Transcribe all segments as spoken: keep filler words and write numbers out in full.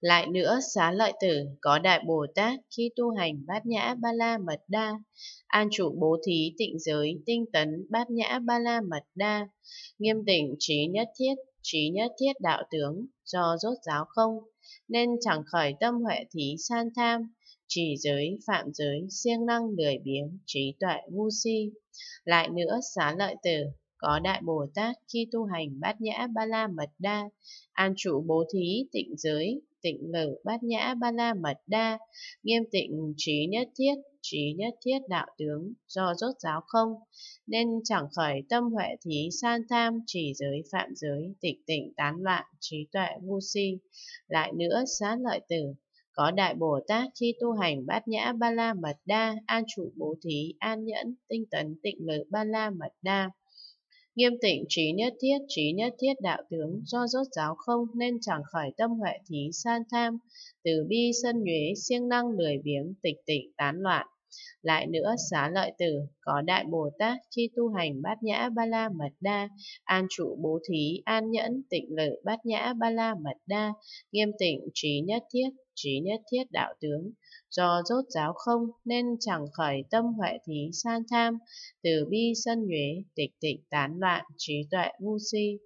Lại nữa, Xá Lợi Tử có Đại Bồ Tát khi tu hành Bát Nhã Ba La Mật Đa, an trụ bố thí tịnh giới, tinh tấn Bát Nhã Ba La Mật Đa, nghiêm tỉnh trí nhất thiết, trí nhất thiết đạo tướng, do rốt ráo không, nên chẳng khởi tâm huệ thí san tham, trì giới, phạm giới, siêng năng lười biếng, trí tuệ ngu si. Lại nữa, Xá Lợi Tử có Đại Bồ Tát khi tu hành Bát Nhã Ba La Mật Đa, an trụ bố thí tịnh giới, tịnh lự Bát Nhã Ba La Mật Đa, nghiêm tịnh trí nhất thiết, trí nhất thiết đạo tướng, do rốt ráo không, nên chẳng khởi tâm huệ thí san tham, trì giới, phạm giới, tịch tịnh tán loạn, trí tuệ ngu si. Lại nữa, Xá Lợi Tử có Đại Bồ Tát khi tu hành Bát Nhã Ba La Mật Đa, an trụ bố thí, an nhẫn, tinh tấn tịnh lự Ba La Mật Đa, nghiêm tịnh trí nhất thiết, trí nhất thiết đạo tướng, do rốt ráo không, nên chẳng khởi tâm huệ thí san tham, từ bi sân nhuế, siêng năng lười biếng, tịch tịnh tán loạn. Lại nữa, Xá Lợi Tử có Đại Bồ Tát khi tu hành Bát Nhã Ba La Mật Đa, an trụ bố thí, an nhẫn, tịnh lự Bát Nhã Ba La Mật Đa, nghiêm tịnh trí nhất thiết, trí nhất thiết đạo tướng, do rốt ráo không, nên chẳng khởi tâm huệ thí san tham, từ bi sân nhuế, tịch tịnh tán loạn, trí tuệ ngu si.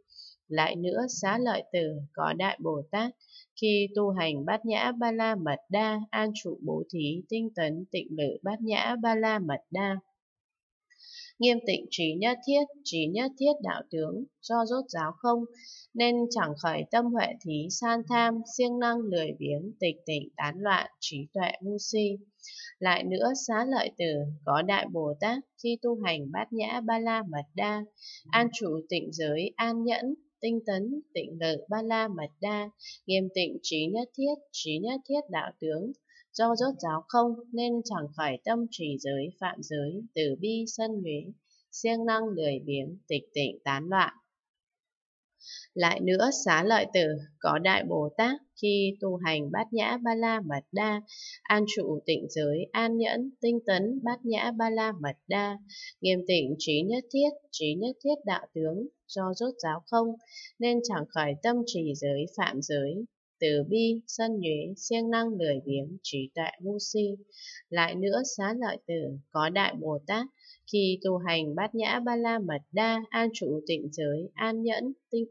Lại nữa, Xá Lợi Tử có Đại Bồ Tát khi tu hành Bát Nhã Ba La Mật Đa, an trụ bố thí, tinh tấn tịnh lự Bát Nhã Ba La Mật Đa, nghiêm tịnh trí nhất thiết, trí nhất thiết đạo tướng, do rốt ráo không, nên chẳng khởi tâm huệ thí san tham, siêng năng lười biếng, tịch tịnh tán loạn, trí tuệ ngu si. Lại nữa, Xá Lợi Tử có Đại Bồ Tát khi tu hành Bát Nhã Ba La Mật Đa, an trụ tịnh giới, an nhẫn, tinh tấn tịnh lự Ba La Mật Đa, nghiêm tịnh trí nhất thiết, trí nhất thiết đạo tướng, do rốt ráo không, nên chẳng khởi tâm trì giới, phạm giới, từ bi sân nhuế, siêng năng lười biếng, tịch tịnh tán loạn. Lại nữa, Xá Lợi Tử có Đại Bồ Tát khi tu hành Bát Nhã Ba La Mật Đa, an trụ tịnh giới, an nhẫn, tinh tấn Bát Nhã Ba La Mật Đa, nghiêm tịnh trí nhất thiết, trí nhất thiết đạo tướng, do rốt ráo không, nên chẳng khởi tâm trì giới, phạm giới, từ bi sân nhuế, siêng năng lười biếng, trí tuệ ngu si. Lại nữa, Xá Lợi Tử có Đại Bồ Tát khi tu hành Bát Nhã Ba La Mật Đa, an trụ tịnh giới, an nhẫn, tinh